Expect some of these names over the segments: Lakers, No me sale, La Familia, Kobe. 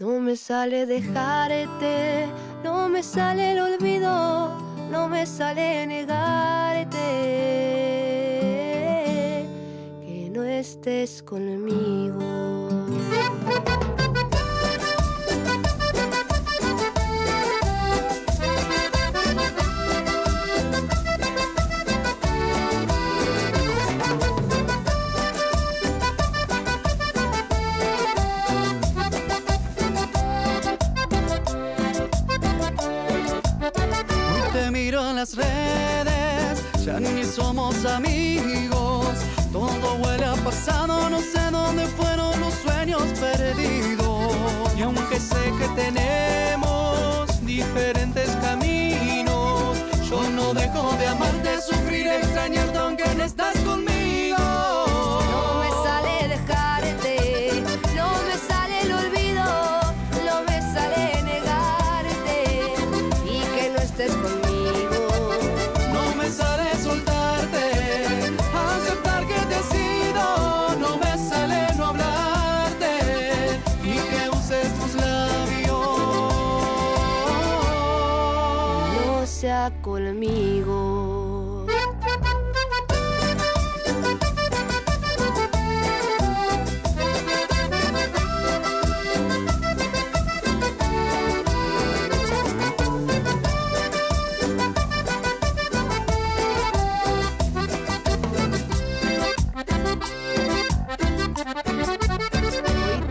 No me sale dejarte, no me sale el olvido, no me sale negarte que no estés conmigo. Las redes, ya ni somos amigos. Todo huele a pasado, no sé dónde fueron los sueños perdidos. Y aunque sé que tenemos diferentes caminos, yo no dejo de amarte, sufrir, extrañarte aunque no estás conmigo. No me sale dejarte, no me sale el olvido, no me sale negarte y que no estés conmigo. Sea conmigo. Hoy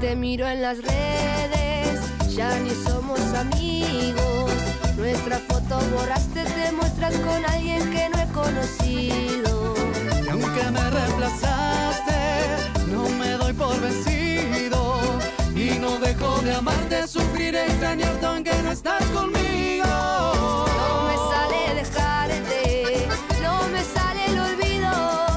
te miro en las redes, ya ni somos amigos. Nuestra foto borraste, te muestras con alguien que no he conocido. Y aunque me reemplazaste, no me doy por vencido. Y no dejo de amarte, sufrir, extrañarte aunque no estás conmigo. No me sale dejarte, no me sale el olvido,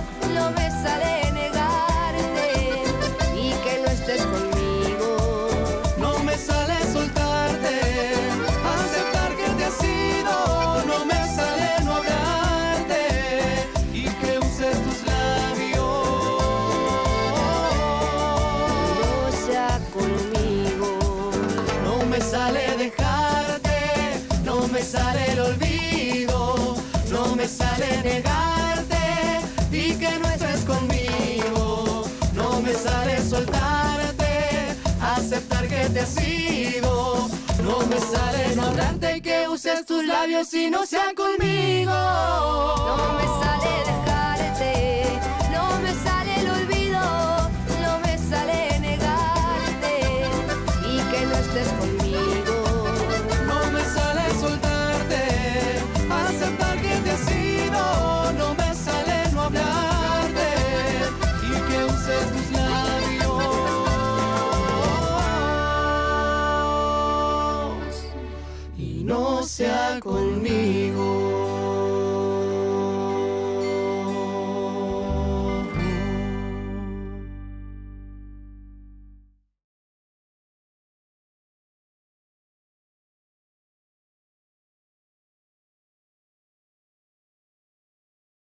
no me sale negarte y que no estés conmigo. No me sale soltarte, aceptar que te has ido, no me sale no hablarte y que uses tus labios. No sea conmigo. No me sale dejarte, no me sale el olvido, no me sale negarte y que no estés conmigo. No me sale soltarte, aceptar que te has ido, no me sale no hablarte y que uses tus labios y no sea conmigo. No me sale dejarte, no me sale el olvido, no me sale negarte y que no estés conmigo. No me sale soltarte, aceptar que te has ido, no me sale no hablarte y que uses tus labios. No sea conmigo.